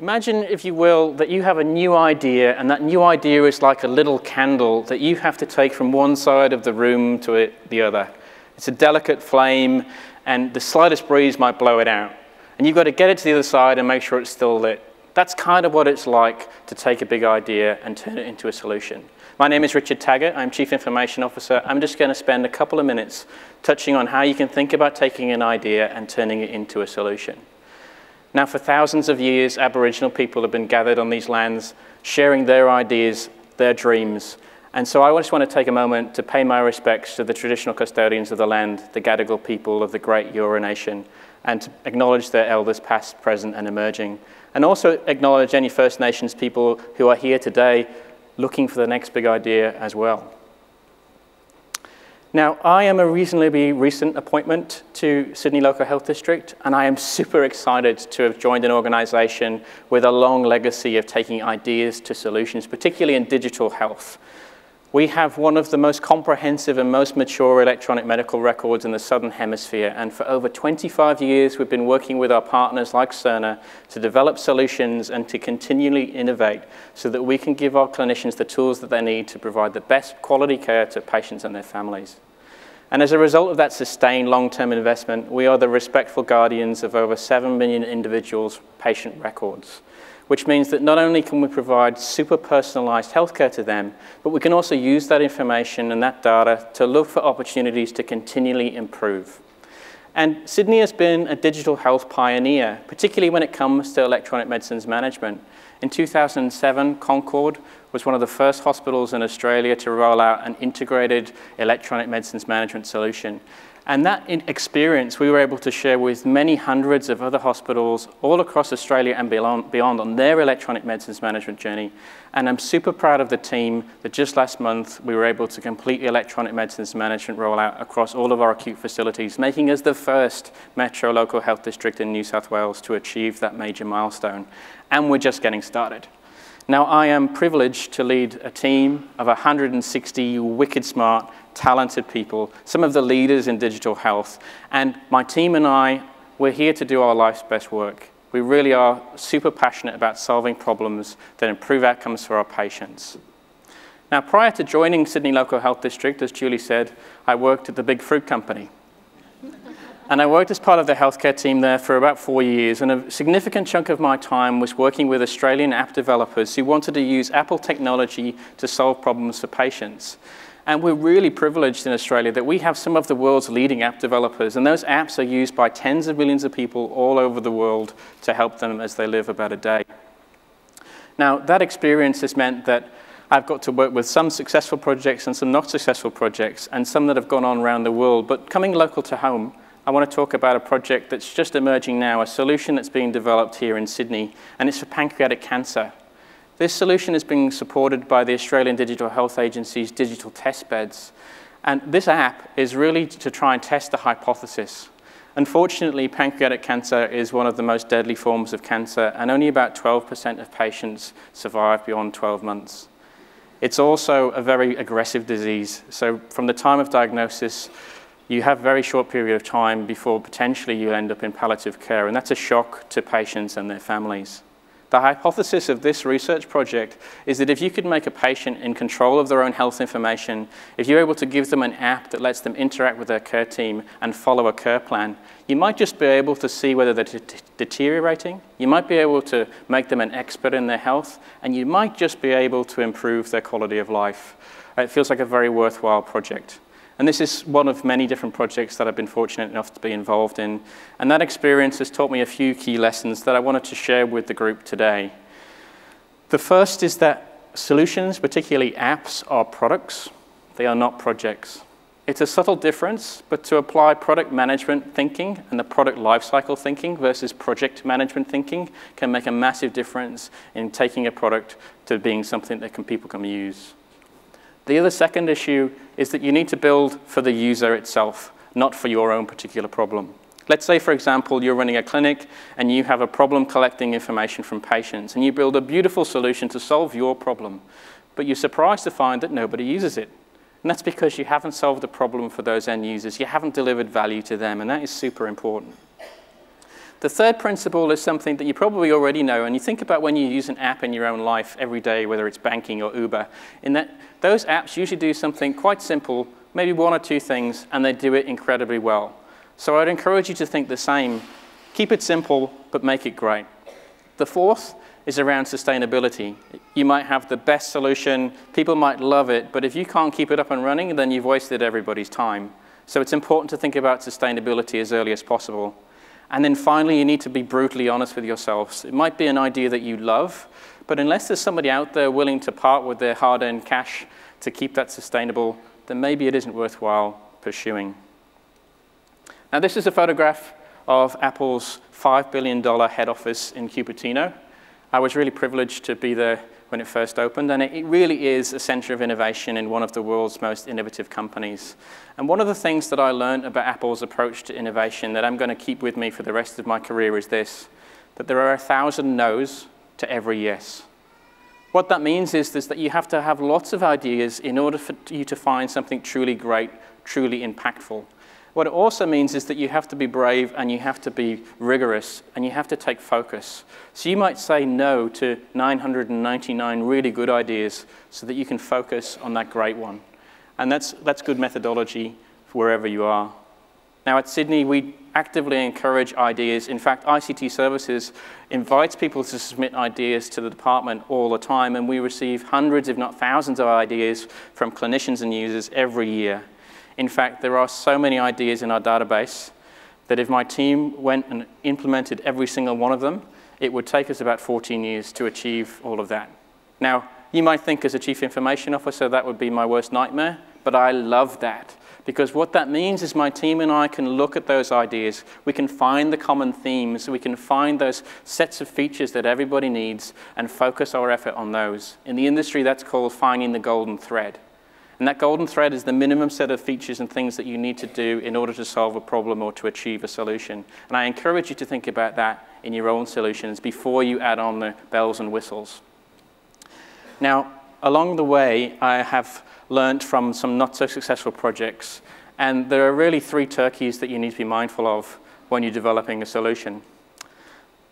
Imagine, if you will, that you have a new idea, and that new idea is like a little candle that you have to take from one side of the room to the other. It's a delicate flame, and the slightest breeze might blow it out. And you've got to get it to the other side and make sure it's still lit. That's kind of what it's like to take a big idea and turn it into a solution. My name is Richard Taggart. I'm Chief Information Officer. I'm just going to spend a couple of minutes touching on how you can think about taking an idea and turning it into a solution. Now, for thousands of years, Aboriginal people have been gathered on these lands, sharing their ideas, their dreams. And so I just want to take a moment to pay my respects to the traditional custodians of the land, the Gadigal people of the great Eora Nation, and to acknowledge their elders past, present, and emerging. And also acknowledge any First Nations people who are here today looking for the next big idea as well. Now, I am a reasonably recent appointment to Sydney Local Health District, and I am super excited to have joined an organisation with a long legacy of taking ideas to solutions, particularly in digital health. We have one of the most comprehensive and most mature electronic medical records in the Southern Hemisphere, and for over 25 years we've been working with our partners like Cerner to develop solutions and to continually innovate so that we can give our clinicians the tools that they need to provide the best quality care to patients and their families. And as a result of that sustained long-term investment, we are the respectful guardians of over 7 million individuals' patient records, which means that not only can we provide super personalized healthcare to them, but we can also use that information and that data to look for opportunities to continually improve. And Sydney has been a digital health pioneer, particularly when it comes to electronic medicines management. In 2007, Concord was one of the first hospitals in Australia to roll out an integrated electronic medicines management solution. And that experience we were able to share with many hundreds of other hospitals all across Australia and beyond on their electronic medicines management journey. And I'm super proud of the team that just last month we were able to complete the electronic medicines management rollout across all of our acute facilities, making us the first metro local health district in New South Wales to achieve that major milestone. And we're just getting started. Now, I am privileged to lead a team of 160 wicked smart, talented people, some of the leaders in digital health. And my team and I, we're here to do our life's best work. We really are super passionate about solving problems that improve outcomes for our patients. Now, prior to joining Sydney Local Health District, as Julie said, I worked at the Big Fruit Company. And I worked as part of the healthcare team there for about 4 years, and a significant chunk of my time was working with Australian app developers who wanted to use Apple technology to solve problems for patients. And we're really privileged in Australia that we have some of the world's leading app developers, and those apps are used by tens of millions of people all over the world to help them as they live a better day. Now, that experience has meant that I've got to work with some successful projects and some not successful projects, and some that have gone on around the world. But coming local to home, I want to talk about a project that's just emerging now, a solution that's being developed here in Sydney, and it's for pancreatic cancer. This solution is being supported by the Australian Digital Health Agency's Digital Test Beds, and this app is really to try and test the hypothesis. Unfortunately, pancreatic cancer is one of the most deadly forms of cancer, and only about 12% of patients survive beyond 12 months. It's also a very aggressive disease, so from the time of diagnosis, you have a very short period of time before potentially you end up in palliative care, and that's a shock to patients and their families. The hypothesis of this research project is that if you could make a patient in control of their own health information, if you're able to give them an app that lets them interact with their care team and follow a care plan, you might just be able to see whether they're deteriorating, you might be able to make them an expert in their health, and you might just be able to improve their quality of life. It feels like a very worthwhile project. And this is one of many different projects that I've been fortunate enough to be involved in. And that experience has taught me a few key lessons that I wanted to share with the group today. The first is that solutions, particularly apps, are products. They are not projects. It's a subtle difference, but to apply product management thinking and the product lifecycle thinking versus project management thinking can make a massive difference in taking a product to being something that people can use. The other second issue is that you need to build for the user itself, not for your own particular problem. Let's say, for example, you're running a clinic and you have a problem collecting information from patients, and you build a beautiful solution to solve your problem, but you're surprised to find that nobody uses it. And that's because you haven't solved the problem for those end users. You haven't delivered value to them, and that is super important. The third principle is something that you probably already know, and you think about when you use an app in your own life every day, whether it's banking or Uber, in that those apps usually do something quite simple, maybe one or two things, and they do it incredibly well. So I'd encourage you to think the same. Keep it simple, but make it great. The fourth is around sustainability. You might have the best solution, people might love it, but if you can't keep it up and running, then you've wasted everybody's time. So it's important to think about sustainability as early as possible. And then finally, you need to be brutally honest with yourselves. It might be an idea that you love, but unless there's somebody out there willing to part with their hard-earned cash to keep that sustainable, then maybe it isn't worthwhile pursuing. Now, this is a photograph of Apple's $5 billion head office in Cupertino. I was really privileged to be there when it first opened, and it really is a center of innovation in one of the world's most innovative companies. And one of the things that I learned about Apple's approach to innovation that I'm going to keep with me for the rest of my career is this, that there are 1,000 no's to every yes. What that means is that you have to have lots of ideas in order for you to find something truly great, truly impactful. What it also means is that you have to be brave and you have to be rigorous and you have to take focus. So you might say no to 999 really good ideas so that you can focus on that great one. And that's good methodology for wherever you are. Now at Sydney, we actively encourage ideas. In fact, ICT Services invites people to submit ideas to the department all the time, and we receive hundreds, if not thousands, of ideas from clinicians and users every year. In fact, there are so many ideas in our database that if my team went and implemented every single one of them, it would take us about 14 years to achieve all of that. Now, you might think as a Chief Information Officer that would be my worst nightmare, but I love that, because what that means is my team and I can look at those ideas, we can find the common themes, we can find those sets of features that everybody needs and focus our effort on those. In the industry, that's called finding the golden thread. And that golden thread is the minimum set of features and things that you need to do in order to solve a problem or to achieve a solution. And I encourage you to think about that in your own solutions before you add on the bells and whistles. Now, along the way, I have learned from some not so successful projects. And there are really three turkeys that you need to be mindful of when you're developing a solution.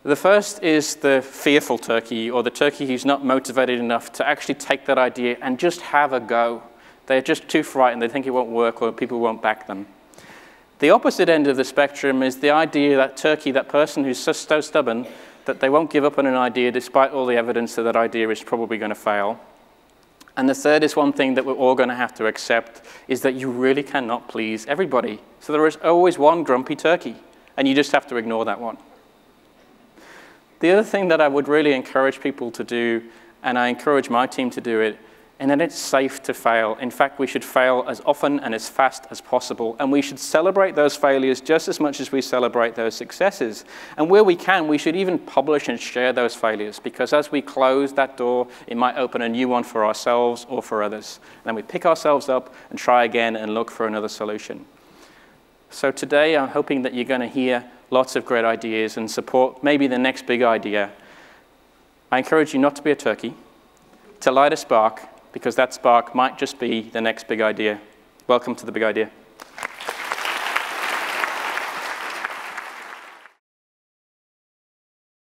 The first is the fearful turkey, or the turkey who's not motivated enough to actually take that idea and just have a go. They're just too frightened, they think it won't work or people won't back them. The opposite end of the spectrum is the idea, that turkey, that person who's so stubborn that they won't give up on an idea despite all the evidence that that idea is probably going to fail. And the third is one thing that we're all going to have to accept is that you really cannot please everybody. So there is always one grumpy turkey, and you just have to ignore that one. The other thing that I would really encourage people to do, and I encourage my team to do it, and then it's safe to fail. In fact, we should fail as often and as fast as possible. And we should celebrate those failures just as much as we celebrate those successes. And where we can, we should even publish and share those failures, because as we close that door, it might open a new one for ourselves or for others. And then we pick ourselves up and try again and look for another solution. So today, I'm hoping that you're going to hear lots of great ideas and support maybe the next big idea. I encourage you not to be a turkey, to light a spark, because that spark might just be the next big idea. Welcome to The Big Idea.